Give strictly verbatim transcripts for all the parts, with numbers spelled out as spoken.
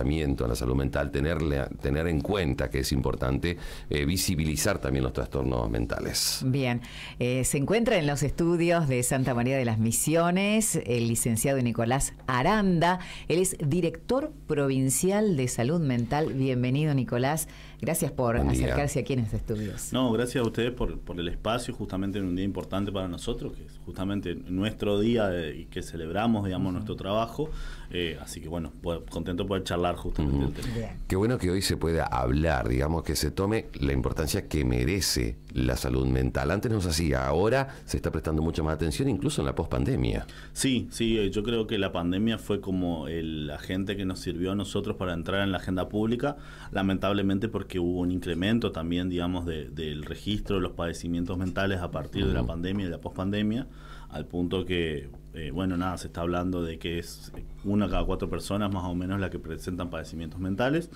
tratamiento, en la salud mental, tenerle, tener en cuenta que es importante eh, visibilizar también los trastornos mentales. Bien, eh, se encuentra en los estudios de Santa María de las Misiones el licenciado Nicolás Aranda, él es director provincial de salud mental. Bienvenido, Nicolás, gracias por acercarse aquí en este estudio. No, gracias a ustedes por, por el espacio, justamente en un día importante para nosotros, que es justamente nuestro día y que celebramos, digamos, uh-huh. nuestro trabajo. Eh, así que bueno, contento de poder charlar justamente uh-huh. del tema. Bien. Qué bueno que hoy se pueda hablar, digamos, que se tome la importancia que merece la salud mental. Antes no se hacía, ahora se está prestando mucha más atención, incluso en la pospandemia. Sí, sí, yo creo que la pandemia fue como el agente que nos sirvió a nosotros para entrar en la agenda pública, lamentablemente porque hubo un incremento también, digamos, de, del registro de los padecimientos mentales a partir uh-huh. de la pandemia y de la pospandemia, al punto que, eh, bueno, nada, se está hablando de que es una cada cuatro personas más o menos la que presentan padecimientos mentales.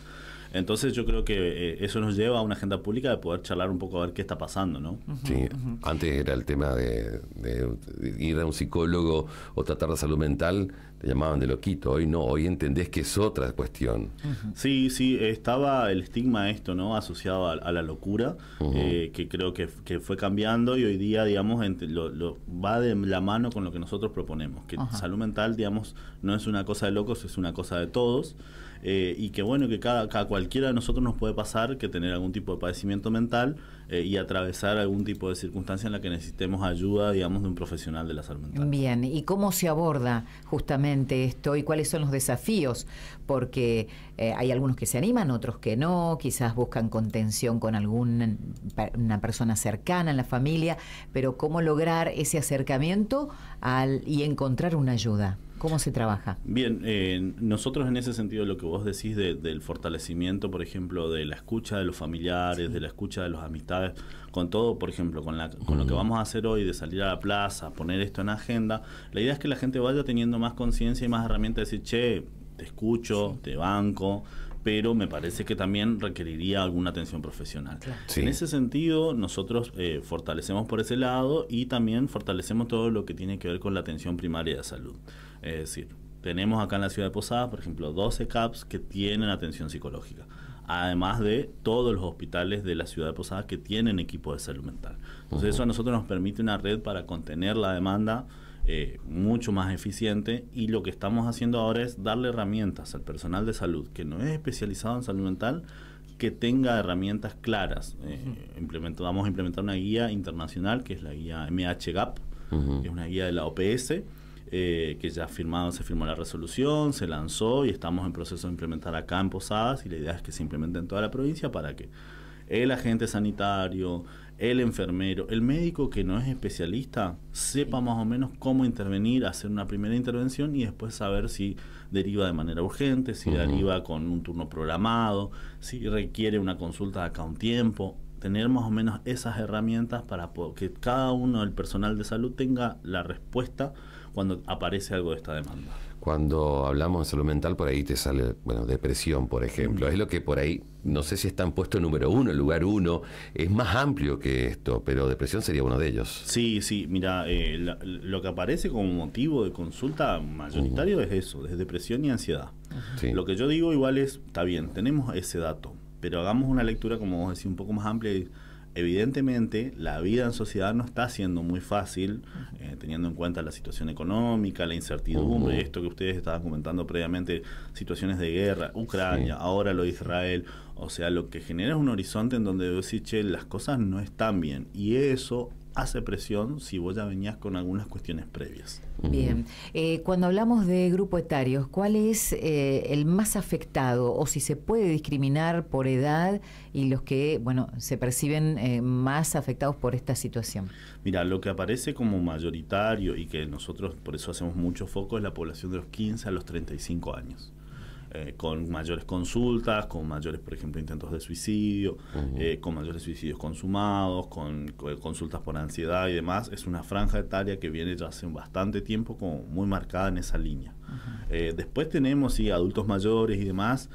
Entonces yo creo que eh, eso nos lleva a una agenda pública de poder charlar un poco a ver qué está pasando, ¿no? Uh-huh, sí, uh-huh. Antes era el tema de, de, de ir a un psicólogo o tratar la salud mental, te llamaban de loquito. Hoy no, hoy entendés que es otra cuestión. Uh-huh. Sí, sí, estaba el estigma esto, ¿no? Asociado a, a la locura, uh-huh. eh, que creo que, que fue cambiando y hoy día, digamos, ent, lo, lo, va de la mano con lo que nosotros proponemos. Que uh-huh. salud mental, digamos, no es una cosa de locos, es una cosa de todos. Eh, y que bueno, que cada, cada cualquiera de nosotros nos puede pasar que tener algún tipo de padecimiento mental eh, y atravesar algún tipo de circunstancia en la que necesitemos ayuda, digamos, de un profesional de la salud mental. Bien, ¿y cómo se aborda justamente esto y cuáles son los desafíos? Porque eh, hay algunos que se animan, otros que no, quizás buscan contención con alguna una persona cercana en la familia, pero ¿cómo lograr ese acercamiento al, y encontrar una ayuda? ¿Cómo se trabaja? Bien, eh, nosotros en ese sentido lo que vos decís de, del fortalecimiento, por ejemplo, de la escucha de los familiares, sí. de la escucha de los amistades, con todo, por ejemplo, con, la, con lo que vamos a hacer hoy de salir a la plaza, poner esto en agenda, la idea es que la gente vaya teniendo más conciencia y más herramientas de decir, che, te escucho, sí. te banco, pero me parece que también requeriría alguna atención profesional. Claro. Sí. En ese sentido, nosotros eh, fortalecemos por ese lado y también fortalecemos todo lo que tiene que ver con la atención primaria de salud. Es decir, tenemos acá en la ciudad de Posadas, por ejemplo, doce C A P S que tienen atención psicológica, además de todos los hospitales de la ciudad de Posadas que tienen equipo de salud mental. Entonces, uh-huh. eso a nosotros nos permite una red para contener la demanda Eh, mucho más eficiente, y lo que estamos haciendo ahora es darle herramientas al personal de salud que no es especializado en salud mental, que tenga herramientas claras. Eh, implemento, vamos a implementar una guía internacional que es la guía M H G A P, uh-huh. que es una guía de la O P S, eh, que ya firmado, se firmó la resolución, se lanzó y estamos en proceso de implementar acá en Posadas, y la idea es que se implemente en toda la provincia para que el agente sanitario, el enfermero, el médico que no es especialista, sepa más o menos cómo intervenir, hacer una primera intervención y después saber si deriva de manera urgente, si uh-huh. deriva con un turno programado, si requiere una consulta acá un tiempo. Tener más o menos esas herramientas para que cada uno del personal de salud tenga la respuesta cuando aparece algo de esta demanda. Cuando hablamos de salud mental, por ahí te sale, bueno, depresión, por ejemplo. Es lo que por ahí, no sé si están puesto número uno, lugar uno, es más amplio que esto, pero depresión sería uno de ellos. Sí, sí, mira, eh, la, lo que aparece como motivo de consulta mayoritario uh -huh. es eso, es depresión y ansiedad. Uh -huh. sí. Lo que yo digo igual es, está bien, tenemos ese dato, pero hagamos una lectura, como vos decís, un poco más amplia y, evidentemente, la vida en sociedad no está siendo muy fácil, eh, teniendo en cuenta la situación económica, la incertidumbre, uh-huh. esto que ustedes estaban comentando previamente, situaciones de guerra, Ucrania, sí. ahora lo de Israel. O sea, lo que genera es un horizonte en donde decís, che, las cosas no están bien, y eso hace presión si vos ya venías con algunas cuestiones previas. Bien, eh, cuando hablamos de grupo etarios, ¿cuál es eh, el más afectado, o si se puede discriminar por edad y los que, bueno, se perciben eh, más afectados por esta situación? Mira, lo que aparece como mayoritario y que nosotros por eso hacemos mucho foco es la población de los quince a los treinta y cinco años. Eh, con mayores consultas, con mayores, por ejemplo, intentos de suicidio, uh-huh. eh, con mayores suicidios consumados, con, con consultas por ansiedad y demás. Es una franja etaria que viene ya hace bastante tiempo como muy marcada en esa línea. Uh-huh. eh, después tenemos, sí, adultos mayores y demás,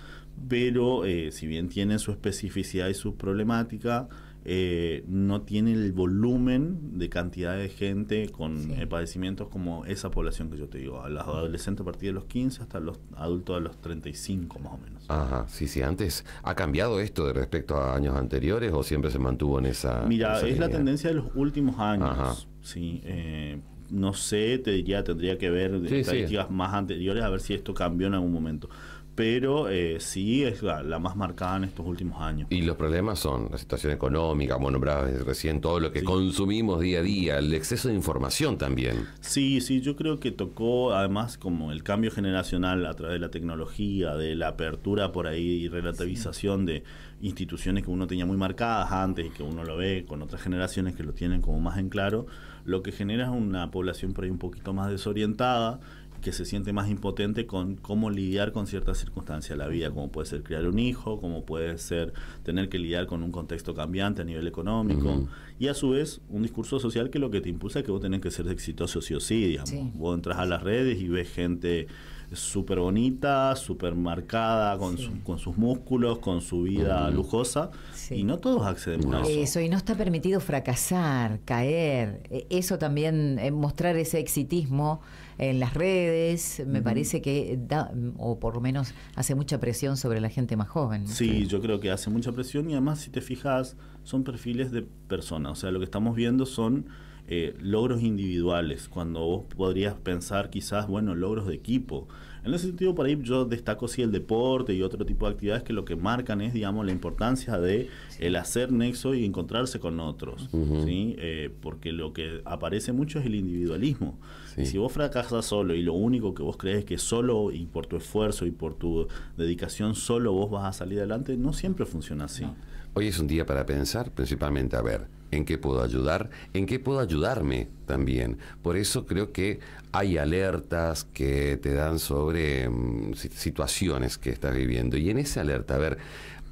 pero eh, si bien tienen su especificidad y su problemática, eh, no tiene el volumen de cantidad de gente con sí. eh, padecimientos como esa población que yo te digo, a los adolescentes a partir de los quince hasta los adultos a los treinta y cinco más o menos. Ajá, sí, sí, antes, ¿ha cambiado esto de respecto a años anteriores o siempre se mantuvo en esa? Mira, en esa es línea? La tendencia de los últimos años. Ajá. Sí, eh, no sé, te diría, tendría que ver sí, estadísticas sí. más anteriores a ver si esto cambió en algún momento. Pero eh, sí es la, la más marcada en estos últimos años. Y los problemas son la situación económica, como nombrabas recién, todo lo que sí. consumimos día a día, el exceso de información también. Sí, sí, yo creo que tocó, además, como el cambio generacional a través de la tecnología, de la apertura por ahí y relativización sí. de instituciones que uno tenía muy marcadas antes y que uno lo ve con otras generaciones que lo tienen como más en claro, lo que genera es una población por ahí un poquito más desorientada, que se siente más impotente con cómo lidiar con ciertas circunstancias de la vida, como puede ser criar un hijo, como puede ser tener que lidiar con un contexto cambiante a nivel económico, uh-huh. y a su vez un discurso social que lo que te impulsa es que vos tenés que ser exitoso sí o sí, digamos. Sí. Vos entras a las redes y ves gente súper bonita, súper marcada, con, sí. su, con sus músculos, con su vida uh-huh. lujosa, sí. y no todos acceden a eso. Eso, y no está permitido fracasar, caer, eso también, mostrar ese exitismo en las redes, me uh-huh. parece que da, o por lo menos hace mucha presión sobre la gente más joven. Sí, yo creo que hace mucha presión y además, si te fijas, son perfiles de personas, o sea, lo que estamos viendo son eh, logros individuales, cuando vos podrías pensar quizás, bueno, logros de equipo. En ese sentido, por ahí yo destaco sí el deporte y otro tipo de actividades que lo que marcan es, digamos, la importancia de el hacer nexo y encontrarse con otros, uh-huh. ¿sí? Eh, porque lo que aparece mucho es el individualismo. Sí. Y si vos fracasas solo y lo único que vos crees que solo y por tu esfuerzo y por tu dedicación solo vos vas a salir adelante, no siempre funciona así. No. Hoy es un día para pensar, principalmente, a ver, ¿en qué puedo ayudar? ¿En qué puedo ayudarme también? Por eso creo que hay alertas que te dan sobre um, situaciones que estás viviendo. Y en esa alerta, a ver,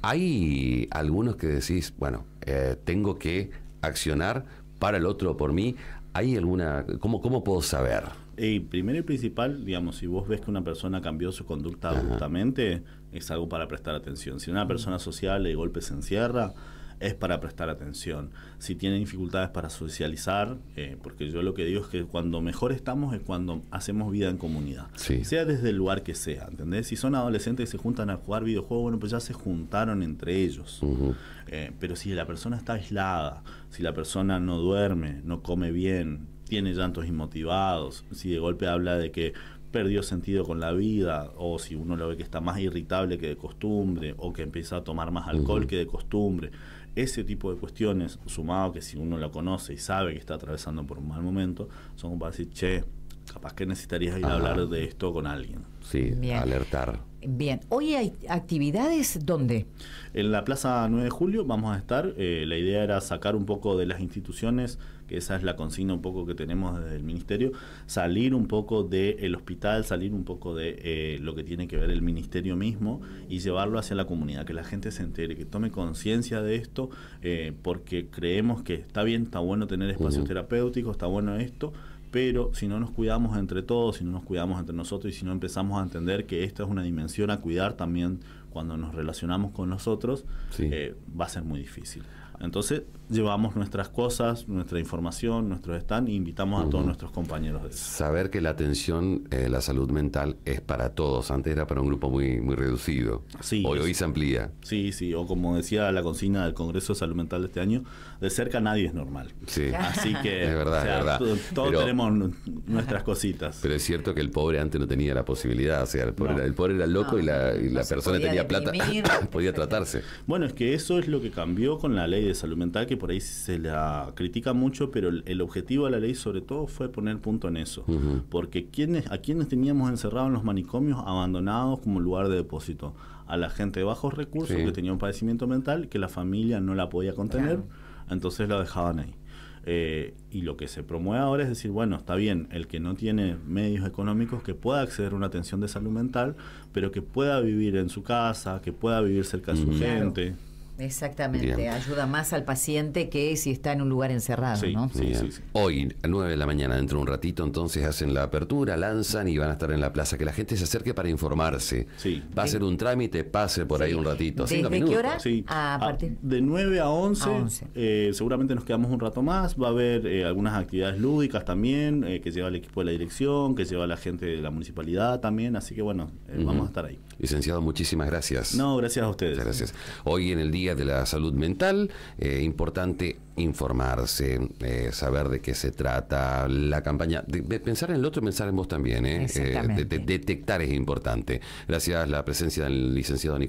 hay algunos que decís, bueno, eh, tengo que accionar para el otro por mí. ¿Hay alguna? ¿Cómo, cómo puedo saber? Eh, primero y principal, digamos, si vos ves que una persona cambió su conducta abruptamente, es algo para prestar atención. Si una persona social de golpe se encierra, es para prestar atención. Si tienen dificultades para socializar, eh, porque yo lo que digo es que cuando mejor estamos es cuando hacemos vida en comunidad. Sí. Sea desde el lugar que sea, ¿entendés? Si son adolescentes y se juntan a jugar videojuegos, bueno, pues ya se juntaron entre ellos. Uh-huh. eh, pero si la persona está aislada, si la persona no duerme, no come bien, tiene llantos inmotivados, si de golpe habla de que perdió sentido con la vida, o si uno lo ve que está más irritable que de costumbre, o que empieza a tomar más alcohol uh-huh. que de costumbre, ese tipo de cuestiones, sumado que si uno lo conoce y sabe que está atravesando por un mal momento, son para decir, che, capaz que necesitarías ir Ajá. a hablar de esto con alguien. Sí, bien. Alertar. Bien, ¿hoy hay actividades dónde? En la Plaza nueve de Julio vamos a estar, eh, la idea era sacar un poco de las instituciones, que esa es la consigna un poco que tenemos desde el Ministerio, salir un poco del hospital, salir un poco de eh, lo que tiene que ver el Ministerio mismo y llevarlo hacia la comunidad, que la gente se entere, que tome conciencia de esto, eh, porque creemos que está bien, está bueno tener espacios uh-huh. terapéuticos, está bueno esto, pero si no nos cuidamos entre todos, si no nos cuidamos entre nosotros y si no empezamos a entender que esta es una dimensión a cuidar también cuando nos relacionamos con nosotros, sí. eh, va a ser muy difícil. Entonces llevamos nuestras cosas, nuestra información, nuestros stands e invitamos uh-huh. a todos nuestros compañeros de eso. Saber que la atención, eh, la salud mental es para todos. Antes era para un grupo muy muy reducido. Sí, hoy, hoy se amplía. Sí, sí. O como decía la consigna del Congreso de Salud Mental de este año, de cerca nadie es normal. Sí. Así que es verdad, o sea, es verdad. Todos pero, tenemos nuestras cositas. Pero es cierto que el pobre antes no tenía la posibilidad. O sea, el pobre, no. era, el pobre era loco no, y la, y no la persona tenía plata. Podía tratarse. Bueno, es que eso es lo que cambió con la ley de salud mental, que por ahí se la critica mucho, pero el, el objetivo de la ley sobre todo fue poner punto en eso, uh-huh. porque quienes, a quienes teníamos encerrados en los manicomios abandonados como lugar de depósito, a la gente de bajos recursos sí. que tenía un padecimiento mental que la familia no la podía contener, claro. entonces la dejaban ahí. Eh, y lo que se promueve ahora es decir, bueno, está bien, el que no tiene medios económicos que pueda acceder a una atención de salud mental, pero que pueda vivir en su casa, que pueda vivir cerca de uh-huh. su gente. Exactamente, bien. Ayuda más al paciente que si está en un lugar encerrado, sí, ¿no? Sí, sí, sí. Hoy, a nueve de la mañana, dentro de un ratito, entonces hacen la apertura, lanzan y van a estar en la plaza. Que la gente se acerque para informarse. Sí. Va a ser un trámite, pase por sí. ahí un ratito. ¿Desde cinco minutos? ¿Qué hora? Sí. A partir... De nueve a once, a once. Eh, seguramente nos quedamos un rato más. Va a haber eh, algunas actividades lúdicas también, eh, que lleva el equipo de la dirección, que lleva la gente de la municipalidad también. Así que bueno, eh, uh-huh. vamos a estar ahí. Licenciado, muchísimas gracias. No, gracias a ustedes. Muchas gracias. Hoy en el día de la salud mental, eh, importante informarse, eh, saber de qué se trata la campaña, de, de pensar en el otro y pensar en vos también, eh, eh de, de detectar es importante. Gracias a la presencia del licenciado Nicolás